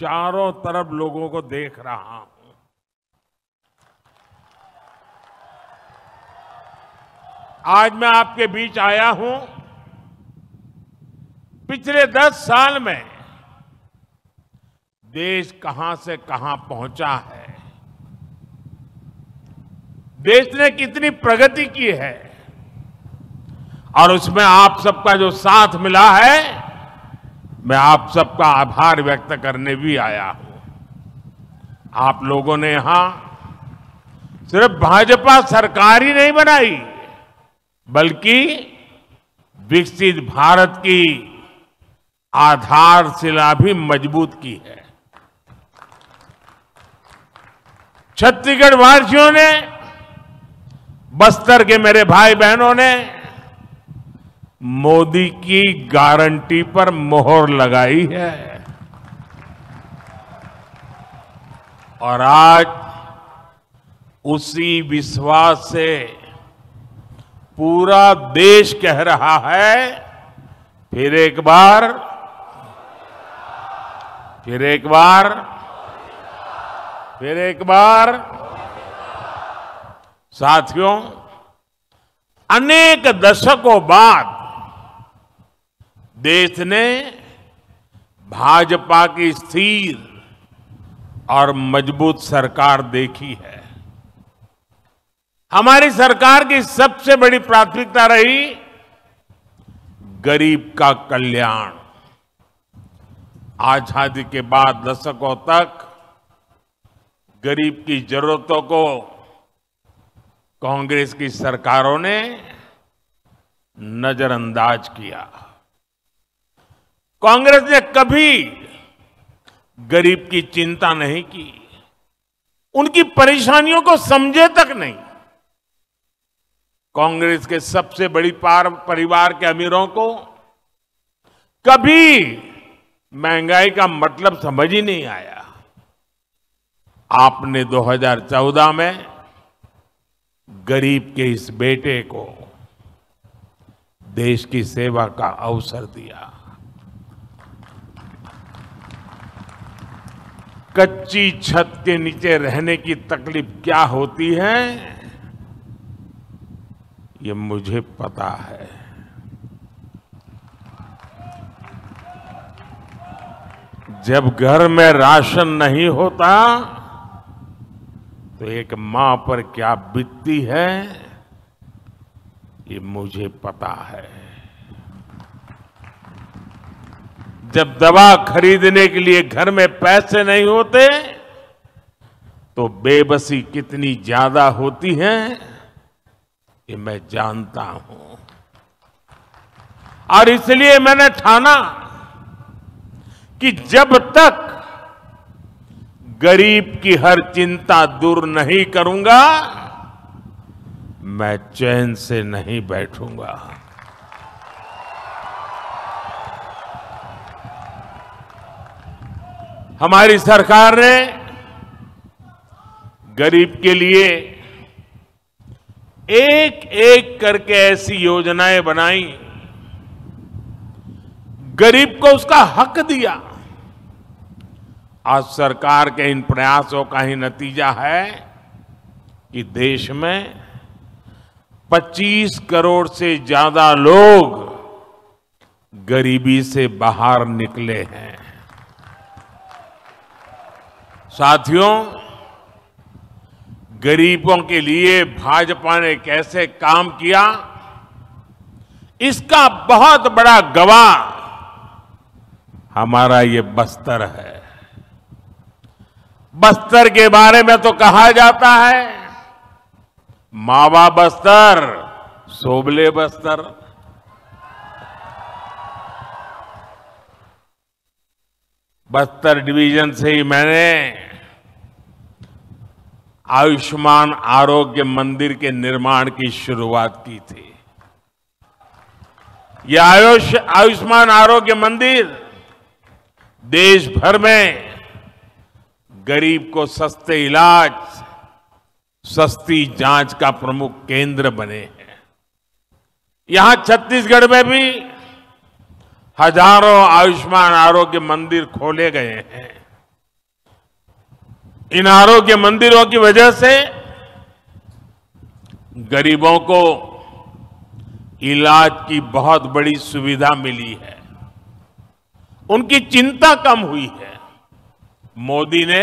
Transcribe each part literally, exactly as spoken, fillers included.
चारों तरफ लोगों को देख रहा हूं। आज मैं आपके बीच आया हूं। पिछले दस साल में देश कहां से कहां पहुंचा है, देश ने कितनी प्रगति की है और उसमें आप सबका जो साथ मिला है, मैं आप सबका आभार व्यक्त करने भी आया हूं। आप लोगों ने यहां सिर्फ भाजपा सरकार ही नहीं बनाई, बल्कि विकसित भारत की आधारशिला भी मजबूत की है। छत्तीसगढ़ वासियों ने, बस्तर के मेरे भाई बहनों ने मोदी की गारंटी पर मोहर लगाई है और आज उसी विश्वास से पूरा देश कह रहा है, फिर एक बार फिर एक बार फिर एक बार। साथियों, अनेक दशकों बाद देश ने भाजपा की स्थिर और मजबूत सरकार देखी है। हमारी सरकार की सबसे बड़ी प्राथमिकता रही गरीब का कल्याण। आजादी के बाद दशकों तक गरीब की जरूरतों को कांग्रेस की सरकारों ने नजरअंदाज किया। कांग्रेस ने कभी गरीब की चिंता नहीं की, उनकी परेशानियों को समझे तक नहीं। कांग्रेस के सबसे बड़ी पार परिवार के अमीरों को कभी महंगाई का मतलब समझ ही नहीं आया। आपने दो हज़ार चौदह में गरीब के इस बेटे को देश की सेवा का अवसर दिया। कच्ची छत के नीचे रहने की तकलीफ क्या होती है, ये मुझे पता है। जब घर में राशन नहीं होता तो एक मां पर क्या बीतती है, ये मुझे पता है। जब दवा खरीदने के लिए घर में पैसे नहीं होते तो बेबसी कितनी ज्यादा होती है, ये मैं जानता हूं। और इसलिए मैंने ठाना कि जब तक गरीब की हर चिंता दूर नहीं करूंगा, मैं चैन से नहीं बैठूंगा। हमारी सरकार ने गरीब के लिए एक एक करके ऐसी योजनाएं बनाई, गरीब को उसका हक दिया। आज सरकार के इन प्रयासों का ही नतीजा है कि देश में पच्चीस करोड़ से ज्यादा लोग गरीबी से बाहर निकले हैं। साथियों, गरीबों के लिए भाजपा ने कैसे काम किया, इसका बहुत बड़ा गवाह हमारा ये बस्तर है। बस्तर के बारे में तो कहा जाता है मावा बस्तर, सोबले बस्तर। बस्तर डिवीजन से ही मैंने आयुष्मान आरोग्य मंदिर के निर्माण की शुरुआत की थी। यह आयुष आयुष्मान आरोग्य मंदिर देश भर में गरीब को सस्ते इलाज, सस्ती जांच का प्रमुख केंद्र बने हैं। यहां छत्तीसगढ़ में भी हजारों आयुष्मान आरोग्य मंदिर खोले गए हैं। इन आरोग्य मंदिरों की वजह से गरीबों को इलाज की बहुत बड़ी सुविधा मिली है, उनकी चिंता कम हुई है। मोदी ने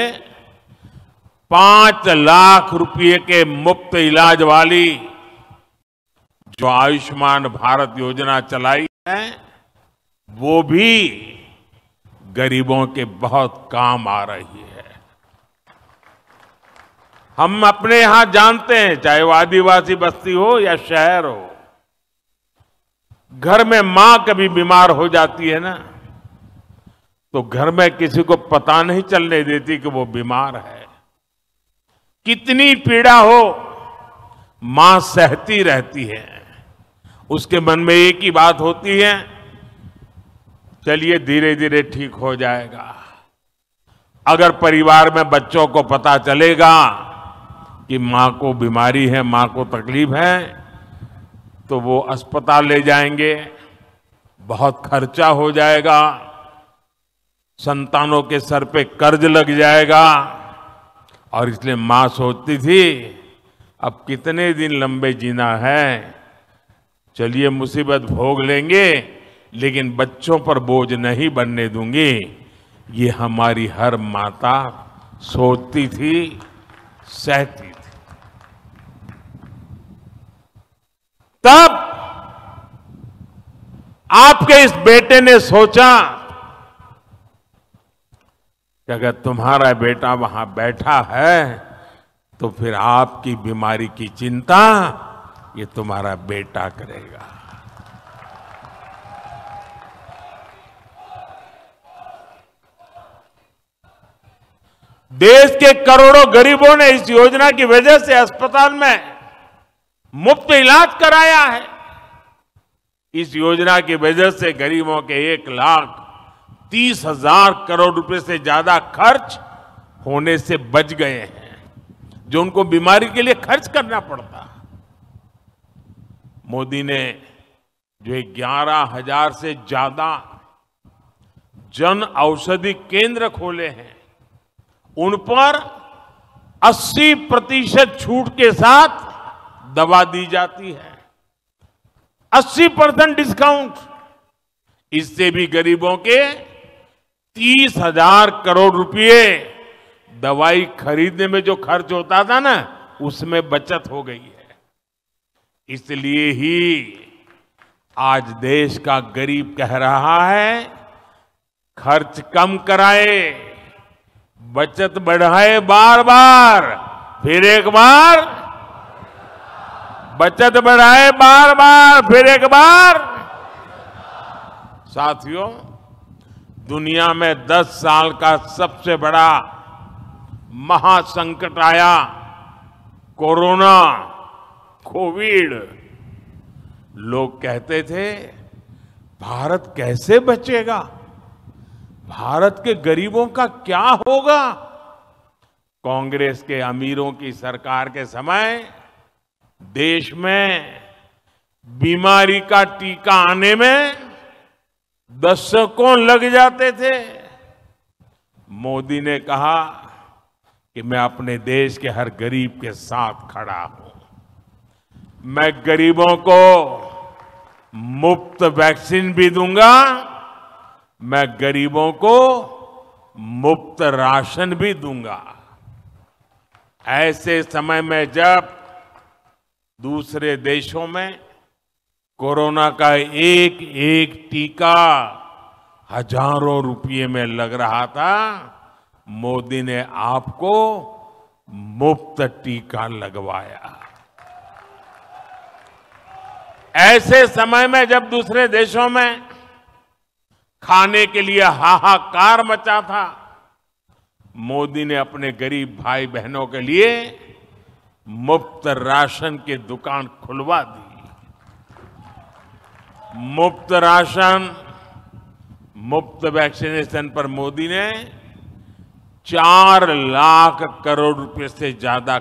पांच लाख रुपए के मुफ्त इलाज वाली जो आयुष्मान भारत योजना चलाई है वो भी गरीबों के बहुत काम आ रही है। हम अपने यहां जानते हैं, चाहे वो आदिवासी बस्ती हो या शहर हो, घर में मां कभी बीमार हो जाती है ना, तो घर में किसी को पता नहीं चलने देती कि वो बीमार है। कितनी पीड़ा हो मां सहती रहती है, उसके मन में एक ही बात होती है, चलिए धीरे धीरे ठीक हो जाएगा। अगर परिवार में बच्चों को पता चलेगा कि मां को बीमारी है, मां को तकलीफ है, तो वो अस्पताल ले जाएंगे, बहुत खर्चा हो जाएगा, संतानों के सर पे कर्ज लग जाएगा। और इसलिए मां सोचती थी अब कितने दिन लंबे जीना है, चलिए मुसीबत भोग लेंगे लेकिन बच्चों पर बोझ नहीं बनने दूंगी। ये हमारी हर माता सोचती थी, सहती थी। तब आपके इस बेटे ने सोचा कि अगर तुम्हारा बेटा वहां बैठा है तो फिर आपकी बीमारी की चिंता ये तुम्हारा बेटा करेगा। देश के करोड़ों गरीबों ने इस योजना की वजह से अस्पताल में मुफ्त इलाज कराया है। इस योजना की वजह से गरीबों के एक लाख तीस हजार करोड़ रुपए से ज्यादा खर्च होने से बच गए हैं, जो उनको बीमारी के लिए खर्च करना पड़ता। मोदी ने जो ग्यारह हजार से ज्यादा जन औषधि केंद्र खोले हैं, उन पर अस्सी प्रतिशत छूट के साथ दवा दी जाती है, अस्सी परसेंट डिस्काउंट। इससे भी गरीबों के तीस हजार करोड़ रुपए दवाई खरीदने में जो खर्च होता था ना, उसमें बचत हो गई है। इसलिए ही आज देश का गरीब कह रहा है, खर्च कम कराए, बचत बढ़ाए, बार बार फिर एक बार, बचत बढ़ाए बार बार फिर एक बार। साथियों, दुनिया में दस साल का सबसे बड़ा महासंकट आया, कोरोना, कोविड। लोग कहते थे भारत कैसे बचेगा, भारत के गरीबों का क्या होगा। कांग्रेस के अमीरों की सरकार के समय देश में बीमारी का टीका आने में दशकों लग जाते थे। मोदी ने कहा कि मैं अपने देश के हर गरीब के साथ खड़ा हूं, मैं गरीबों को मुफ्त वैक्सीन भी दूंगा, मैं गरीबों को मुफ्त राशन भी दूंगा। ऐसे समय में जब दूसरे देशों में कोरोना का एक एक टीका हजारों रुपये में लग रहा था, मोदी ने आपको मुफ्त टीका लगवाया। ऐसे समय में जब दूसरे देशों में खाने के लिए हाहाकार मचा था, मोदी ने अपने गरीब भाई बहनों के लिए मुफ्त राशन की दुकान खुलवा दी। मुफ्त राशन, मुफ्त वैक्सीनेशन पर मोदी ने चार लाख करोड़ रुपए से ज्यादा